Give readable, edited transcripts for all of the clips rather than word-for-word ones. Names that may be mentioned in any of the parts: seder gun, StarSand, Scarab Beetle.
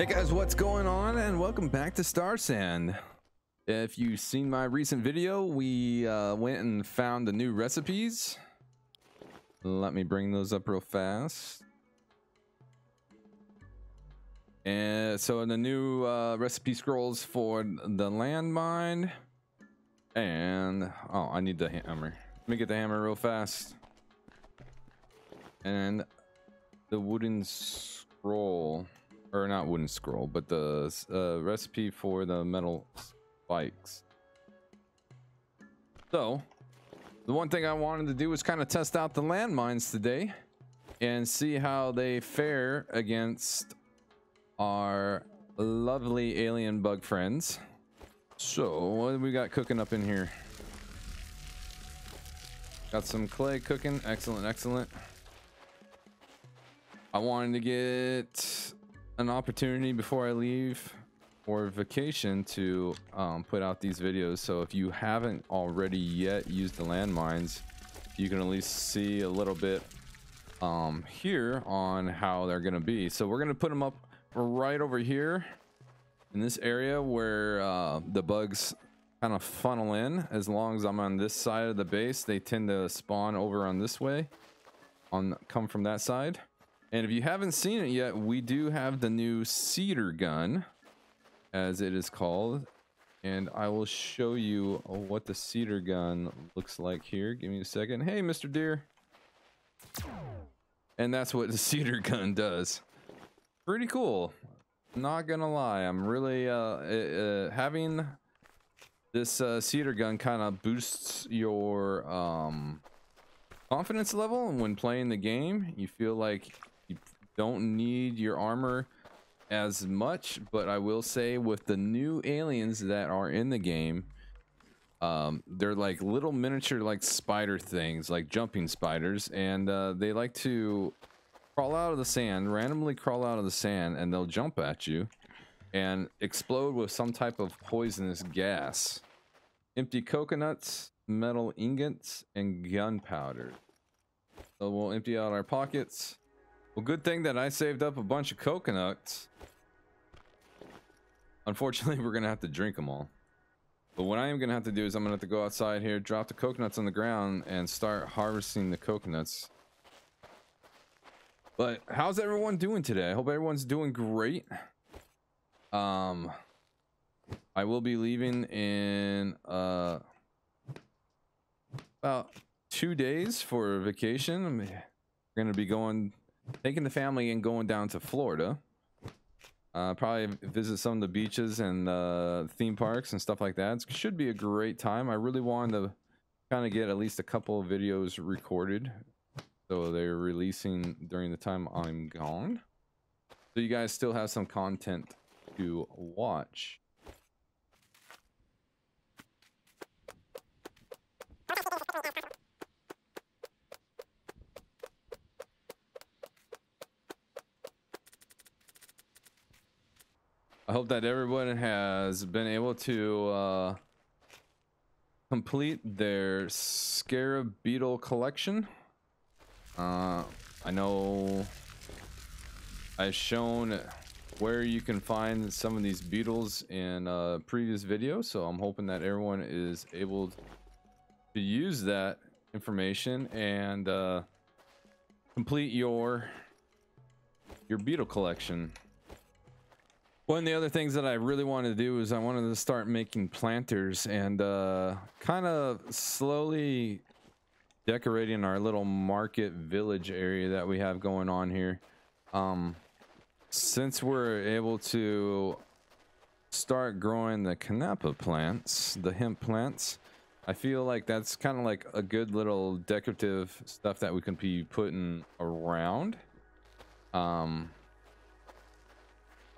Hey guys, what's going on, and welcome back to StarSand. If you've seen my recent video, we went and found the new recipes. Let me bring those up real fast. And so in the new recipe scrolls for the landmine, and oh, I need the hammer. Let me get the hammer real fast. And the wooden scroll. Or not wooden scroll, but the recipe for the metal spikes. So, the one thing I wanted to do was kind of test out the landmines today and see how they fare against our lovely alien bug friends. So, what do we got cooking up in here? Got some clay cooking. Excellent, excellent. I wanted to get an opportunity before I leave for vacation to put out these videos, so if you haven't already yet used the landmines, you can at least see a little bit here on how they're gonna be. So we're gonna put them up right over here in this area where the bugs kind of funnel in. As long as I'm on this side of the base, they tend to spawn over on this way, on come from that side. And if you haven't seen it yet, we do have the new seder gun, as it is called. And I will show you what the seder gun looks like here. Give me a second. Hey, Mr. Deer. And that's what the seder gun does. Pretty cool. Not going to lie. I'm really having this seder gun kind of boosts your confidence level. And when playing the game, you feel like you don't need your armor as much. But I will say, with the new aliens that are in the game, they're like little miniature like spider things, like jumping spiders, and they like to crawl out of the sand, randomly crawl out of the sand, and they'll jump at you and explode with some type of poisonous gas. Empty coconuts, metal ingots, and gunpowder. So we'll empty out our pockets. Well, good thing that I saved up a bunch of coconuts. Unfortunately, we're gonna have to drink them all. But what I am gonna have to do is I'm gonna have to go outside here, drop the coconuts on the ground, and start harvesting the coconuts. But how's everyone doing today? I hope everyone's doing great. I will be leaving in about 2 days for vacation. I'm gonna be taking the family and going down to Florida. Probably visit some of the beaches and theme parks and stuff like that. It should be a great time. I really wanted to kind of get at least a couple of videos recorded, so they're releasing during the time I'm gone, so you guys still have some content to watch. I hope that everyone has been able to complete their scarab beetle collection. I know I've shown where you can find some of these beetles in previous videos, so I'm hoping that everyone is able to use that information and complete your beetle collection. One of the other things that I really wanted to do is I wanted to start making planters and kind of slowly decorating our little market village area that we have going on here. Since we're able to start growing the canapa plants, the hemp plants, I feel like that's kind of like a good little decorative stuff that we can be putting around.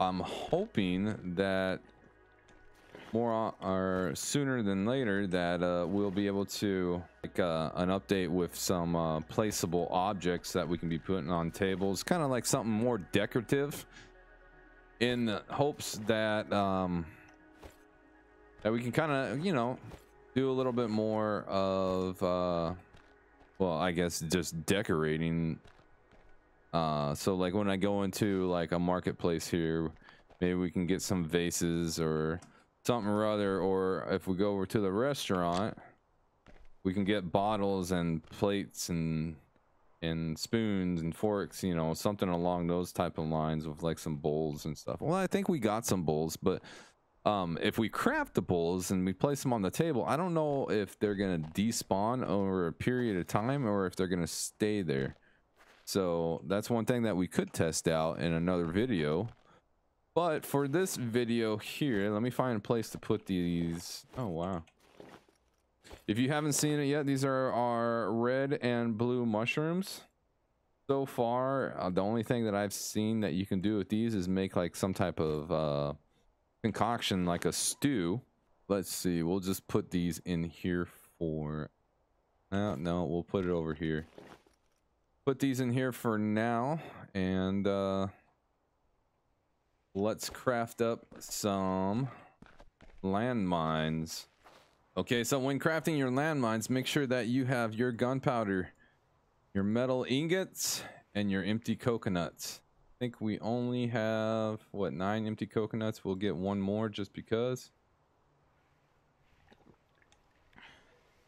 I'm hoping that more or sooner than later that we'll be able to make an update with some placeable objects that we can be putting on tables, kind of like something more decorative, in the hopes that that we can kind of, you know, do a little bit more of well, I guess just decorating. So like when I go into like a marketplace here, Maybe we can get some vases or something or other, or if we go over to the restaurant, we can get bottles and plates and spoons and forks, you know, something along those type of lines with like some bowls and stuff. Well, I think we got some bowls, but if we craft the bowls and we place them on the table, I don't know if they're gonna despawn over a period of time or if they're gonna stay there. So that's one thing that we could test out in another video. But for this video here, let me find a place to put these. Oh, wow. If you haven't seen it yet, these are our red and blue mushrooms. So far, the only thing that I've seen that you can do with these is make like some type of concoction, like a stew. Let's see. We'll just put these in here for... No, we'll put it over here. Put these in here for now. And... let's craft up some landmines. Okay, so when crafting your landmines, make sure that you have your gunpowder, your metal ingots, and your empty coconuts. I think we only have, what, 9 empty coconuts? We'll get one more just because.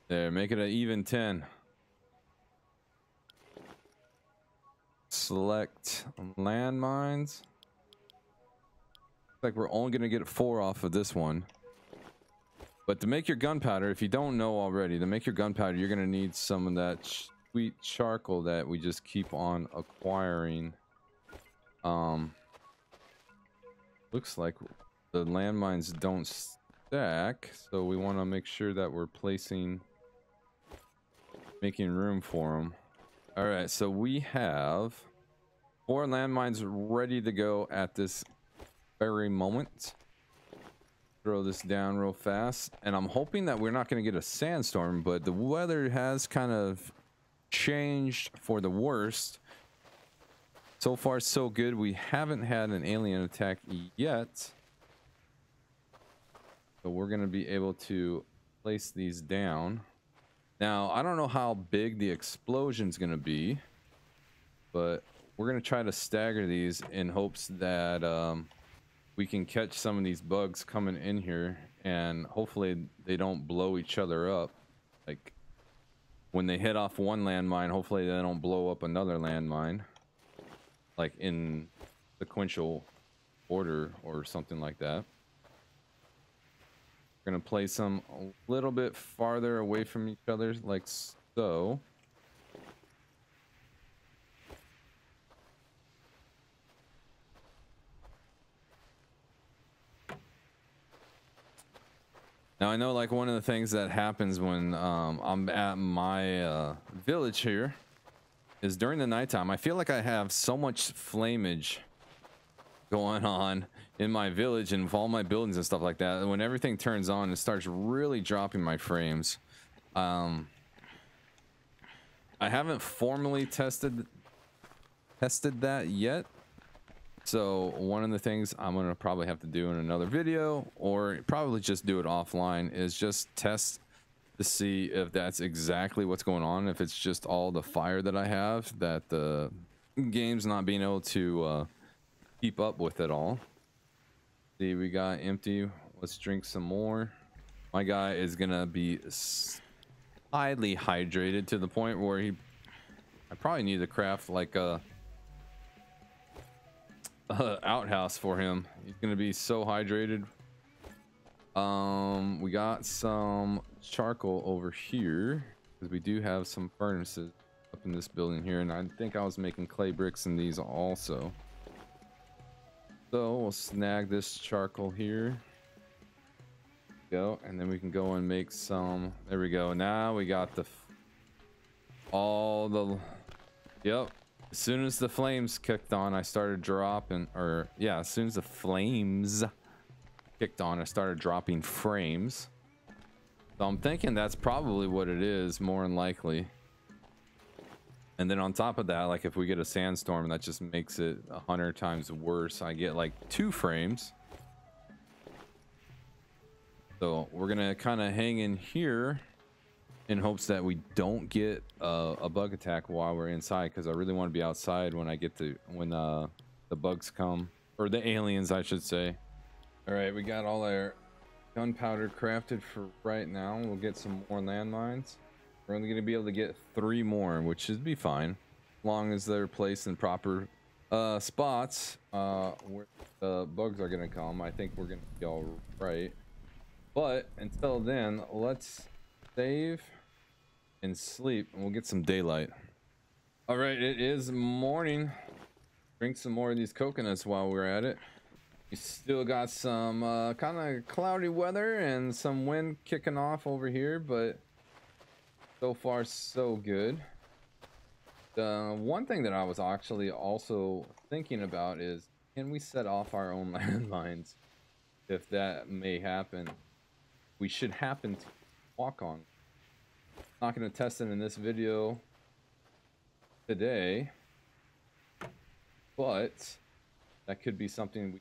There, make it an even 10. Select landmines. Like we're only gonna get 4 off of this one. But to make your gunpowder, if you don't know already, to make your gunpowder, you're gonna need some of that sweet charcoal that we just keep on acquiring. Looks like the landmines don't stack, so we want to make sure that we're making room for them. All right, so we have 4 landmines ready to go at this very moment. Throw this down real fast, and I'm hoping that we're not going to get a sandstorm, but the weather has kind of changed for the worst. So far so good. We haven't had an alien attack yet, but we're going to be able to place these down. Now I don't know how big the explosion's going to be, but we're going to try to stagger these in hopes that we can catch some of these bugs coming in here, and hopefully they don't blow each other up. Like when they hit off one landmine, hopefully they don't blow up another landmine, like in sequential order or something like that. We're gonna place them a little bit farther away from each other, like so. Now, I know, like, one of the things that happens when I'm at my village here is during the nighttime. I feel like I have so much flamage going on in my village and with all my buildings and stuff like that. And when everything turns on, it starts really dropping my frames. I haven't formally tested that yet. So one of the things I'm going to probably have to do in another video, or probably just do it offline, is just test to see if that's exactly what's going on. If it's just all the fire that I have, that the game's not being able to keep up with it all. See, we got empty. Let's drink some more. My guy is going to be highly hydrated to the point where I probably need to craft like a... outhouse for him. He's gonna be so hydrated. We got some charcoal over here because we do have some furnaces up in this building here, and I think I was making clay bricks in these also. So we'll snag this charcoal here. Go, and then we can go and make some. There we go. Now we got yep. As soon as the flames kicked on, I started dropping, as soon as the flames kicked on, I started dropping frames. So I'm thinking that's probably what it is, more than likely. And then on top of that, like if we get a sandstorm, that just makes it 100 times worse. I get like 2 frames. So we're gonna kind of hang in here in hopes that we don't get a bug attack while we're inside, because I really want to be outside when the bugs come. Or the aliens, I should say. All right, we got all our gunpowder crafted for right now. We'll get some more landmines. We're only going to be able to get 3 more, which should be fine, as long as they're placed in proper spots where the bugs are going to come. I think we're going to be all right. But until then, let's save and sleep, and we'll get some daylight. All right, it is morning. Drink some more of these coconuts while we're at it. We still got some kind of cloudy weather and some wind kicking off over here, but so far so good. One thing that I was actually also thinking about is, can we set off our own landmines? If that may happen, we should happen to walk on. Not going to test it in this video today, but that could be something we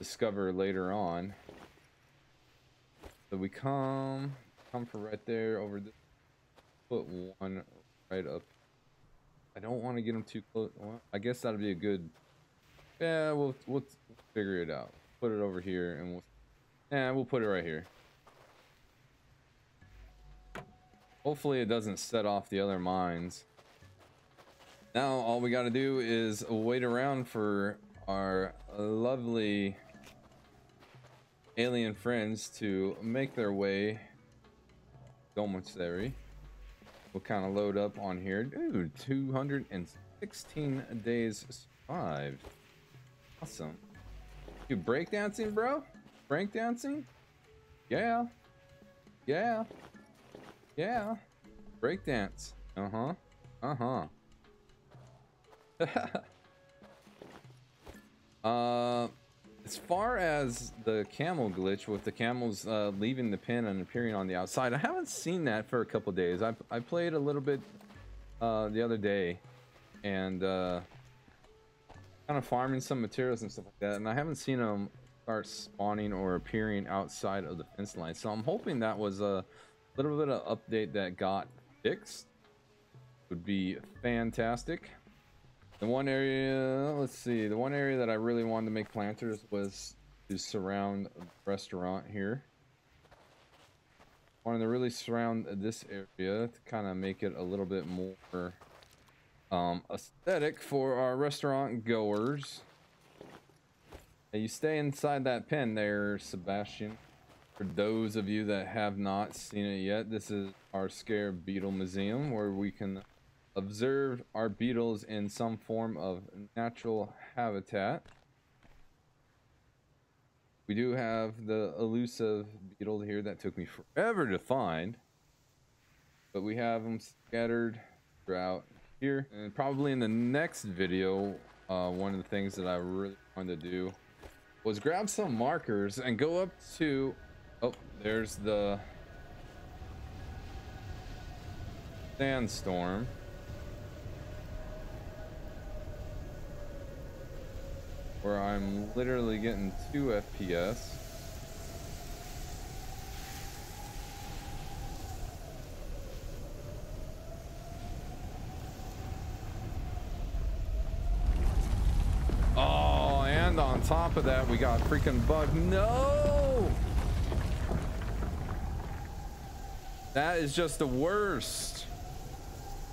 discover later on. So we come from right there over this, put one right up. I don't want to get them too close. Well, I guess that'll be a good, yeah, we'll figure it out. Put it over here, and we'll put it right here. Hopefully it doesn't set off the other mines. Now all we got to do is wait around for our lovely alien friends to make their way. Dormitory. We'll kind of load up on here. Dude, 216 days survived. Awesome. Dude, breakdancing, bro? Breakdancing? Yeah. Yeah. Yeah. Breakdance. Uh-huh. As far as the camel glitch with the camels leaving the pen and appearing on the outside, I haven't seen that for a couple days. I played a little bit the other day, and kind of farming some materials and stuff like that, and I haven't seen them start spawning or appearing outside of the fence line. So I'm hoping that was a little bit of update that got fixed. Would be fantastic. The one area, let's see, the one area that I really wanted to make planters was to surround the restaurant here. Wanted to really surround this area to kind of make it a little bit more aesthetic for our restaurant goers. Now you stay inside that pen there, Sebastian. For those of you that have not seen it yet, this is our Scarab Beetle Museum, where we can observe our beetles in some form of natural habitat. We do have the elusive beetle here that took me forever to find, but we have them scattered throughout here. And probably in the next video, one of the things that I really wanted to do was grab some markers and go up to, oh, there's the sandstorm. Where I'm literally getting 2 FPS. Oh, and on top of that, we got freaking bug. No! That is just the worst.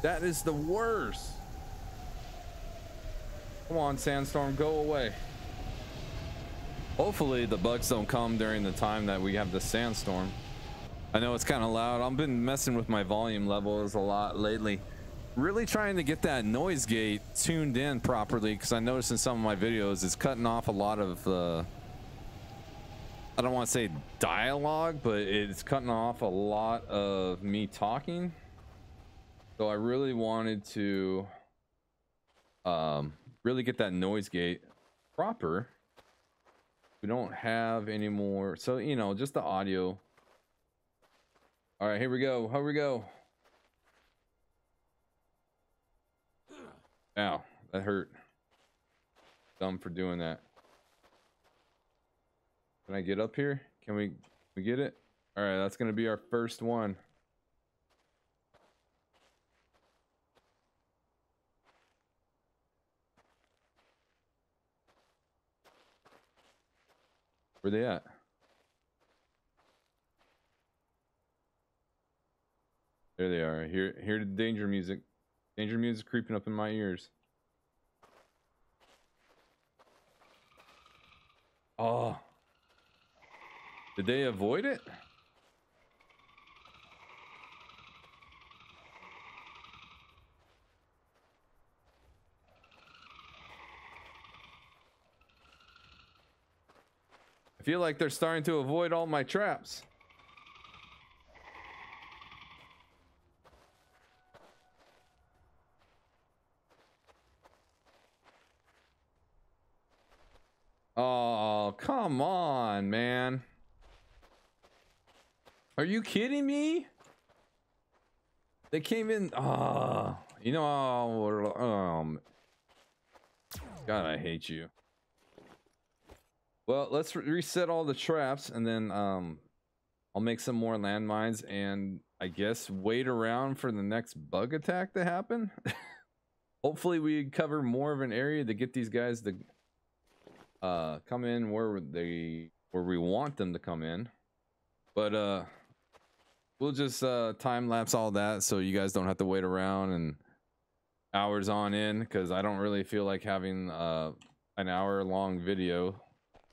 That is the worst. Come on, sandstorm, go away. Hopefully the bugs don't come during the time that we have the sandstorm. I know it's kind of loud. I've been messing with my volume levels a lot lately. Really trying to get that noise gate tuned in properly, because I noticed in some of my videos it's cutting off a lot of, I don't want to say dialogue, but it's cutting off a lot of me talking. So I really wanted to really get that noise gate proper. We don't have any more, so you know, just the audio. All right, here we go. Here we go. Ow, that hurt. Dumb for doing that. Can I get up here? Can we get it? All right, that's gonna be our first one. Where they at? There they are. Here to danger music. Danger music creeping up in my ears. Oh. Did they avoid it? I feel like they're starting to avoid all my traps. Oh, come on, man. Are you kidding me? They came in. Oh, you know, God, I hate you. Well, let's reset all the traps, and then I'll make some more landmines, and I guess wait around for the next bug attack to happen. Hopefully we cover more of an area to get these guys to come in where we want them to come in. But we'll just time lapse all that so you guys don't have to wait around and hours on end, because I don't really feel like having an hour long video.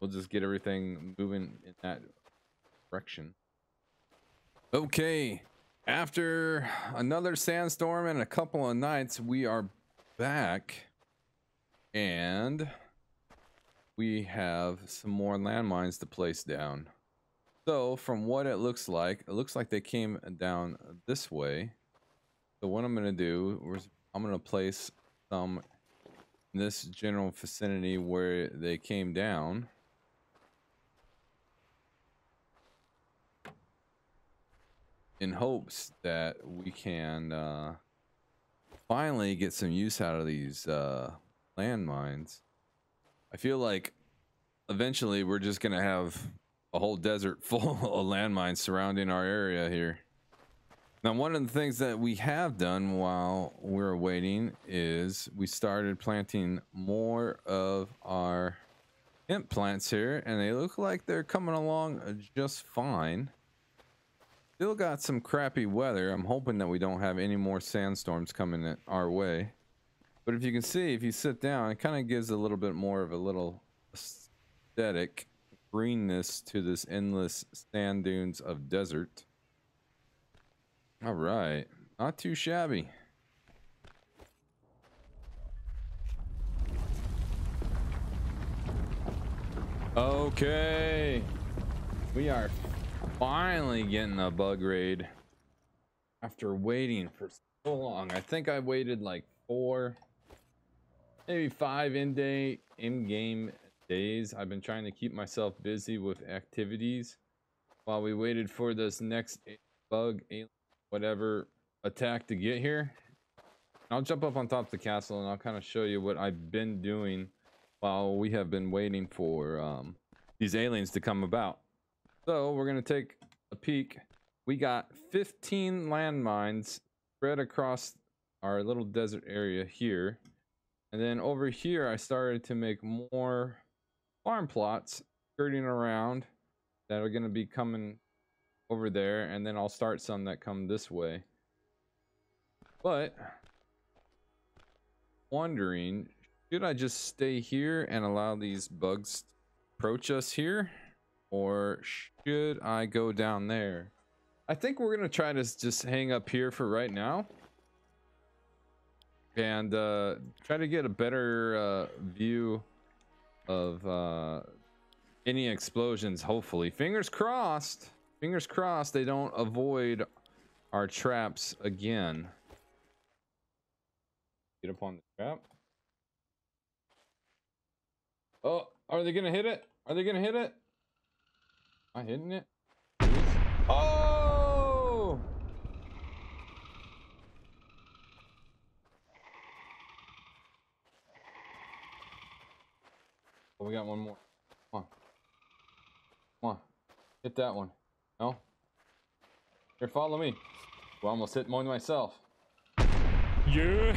We'll just get everything moving in that direction. Okay, after another sandstorm and a couple of nights, we are back, and we have some more landmines to place down. So from what it looks like they came down this way. So what I'm going to do is I'm going to place some in this general vicinity where they came down. In hopes that we can finally get some use out of these landmines. I feel like eventually we're just going to have a whole desert full of landmines surrounding our area here. Now, one of the things that we have done while we're waiting is we started planting more of our hemp plants here, and they look like they're coming along just fine. Still got some crappy weather. I'm hoping that we don't have any more sandstorms coming our way. But if you can see, if you sit down, it kind of gives a little bit more of a little aesthetic greenness to this endless sand dunes of desert. All right, not too shabby. Okay, we are finally getting a bug raid after waiting for so long. I think I waited like 4, maybe 5 in-game days. I've been trying to keep myself busy with activities while we waited for this next bug, alien, whatever attack to get here. I'll jump up on top of the castle and I'll kind of show you what I've been doing while we have been waiting for these aliens to come about. So we're going to take a peek. We got 15 landmines spread across our little desert area here. And then over here, I started to make more farm plots skirting around that are going to be coming over there, and then I'll start some that come this way. But wondering, should I just stay here and allow these bugs to approach us here, or should I go down there? I think we're going to try to just hang up here for right now and try to get a better view of any explosions, hopefully. Fingers crossed they don't avoid our traps again. Get up on the trap. Oh, are they gonna hit it? Are they gonna hit it? Am I hitting it? Oh! Oh, we got one more. Come on. Come on. Hit that one. No? Here, follow me. We almost hit one myself. Yeah!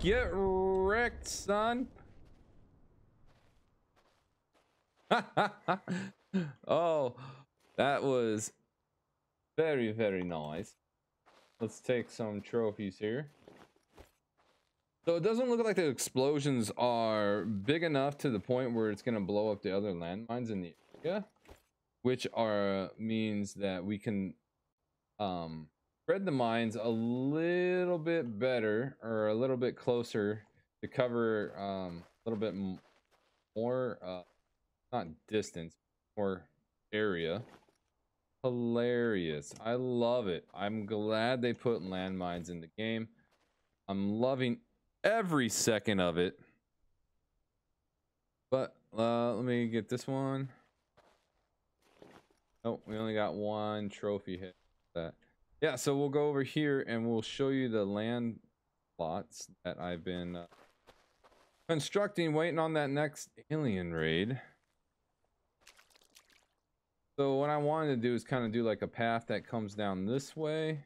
Get wrecked, son! Oh, that was very, very nice. Let's take some trophies here. So it doesn't look like the explosions are big enough to the point where it's going to blow up the other landmines in the area, which are means that we can spread the mines a little bit better, or a little bit closer to cover a little bit more, not distance, more area. Hilarious. I love it. I'm glad they put landmines in the game. I'm loving every second of it. But let me get this one. Oh, we only got one trophy hit. That. Yeah, so we'll go over here and we'll show you the land plots that I've been constructing, waiting on that next alien raid. So what I wanted to do is kind of do like a path that comes down this way,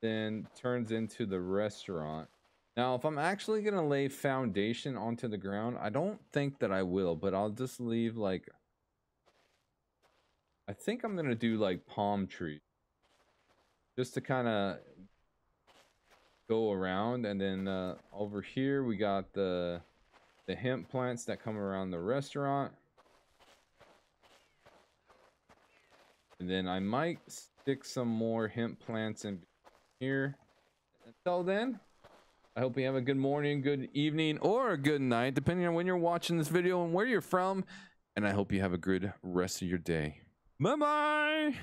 then turns into the restaurant. Now, if I'm actually going to lay foundation onto the ground, I don't think that I will, but I'll just leave like, I think I'm going to do like palm trees just to kind of go around. And then over here, we got the hemp plants that come around the restaurant. And then I might stick some more hemp plants in here. Until then, I hope you have a good morning, good evening, or a good night, depending on when you're watching this video and where you're from. And I hope you have a good rest of your day. Bye-bye!